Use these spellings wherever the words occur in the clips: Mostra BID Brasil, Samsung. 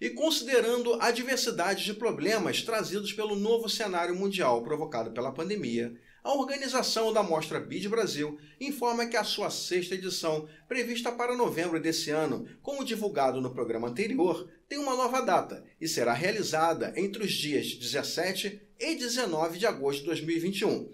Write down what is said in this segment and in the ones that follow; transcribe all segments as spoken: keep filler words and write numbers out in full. e considerando a diversidade de problemas trazidos pelo novo cenário mundial provocado pela pandemia, a organização da Mostra B I D Brasil informa que a sua sexta edição, prevista para novembro desse ano, como divulgado no programa anterior, tem uma nova data e será realizada entre os dias dezessete e dezenove de agosto de dois mil e vinte e um.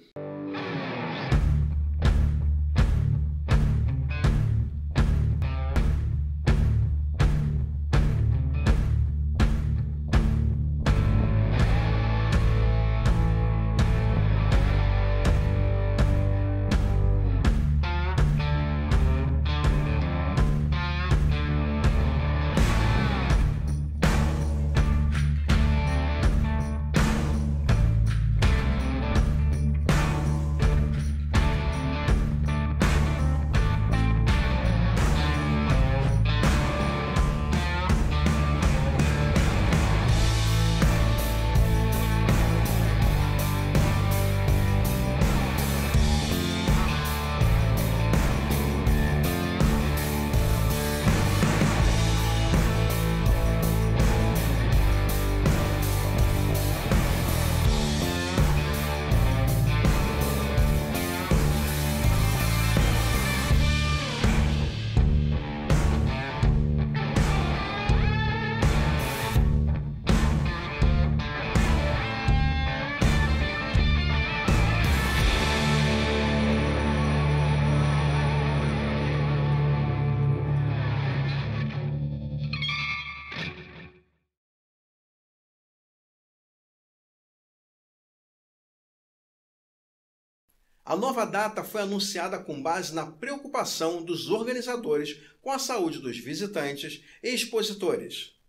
A nova data foi anunciada com base na preocupação dos organizadores com a saúde dos visitantes e expositores.